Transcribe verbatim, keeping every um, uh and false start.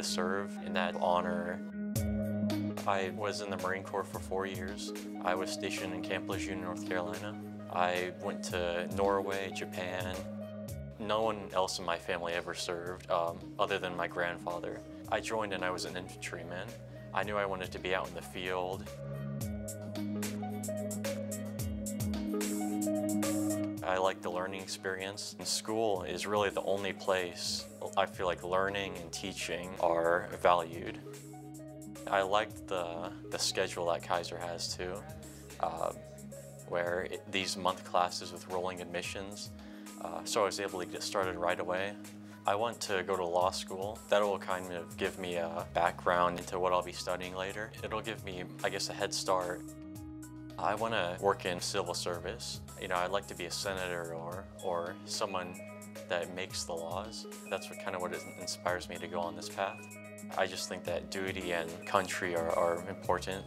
to serve in that honor. I was in the Marine Corps for four years. I was stationed in Camp Lejeune, North Carolina. I went to Norway, Japan. No one else in my family ever served, um, other than my grandfather. I joined and I was an infantryman. I knew I wanted to be out in the field. I like the learning experience, and school is really the only place I feel like learning and teaching are valued. I liked the, the schedule that Kaiser has too, uh, where it, these month classes with rolling admissions, uh, so I was able to get started right away. I want to go to law school. That will kind of give me a background into what I'll be studying later. It'll give me, I guess, a head start. I want to work in civil service. You know, I'd like to be a senator or, or someone that makes the laws. That's what, kind of what inspires me to go on this path. I just think that duty and country are, are important.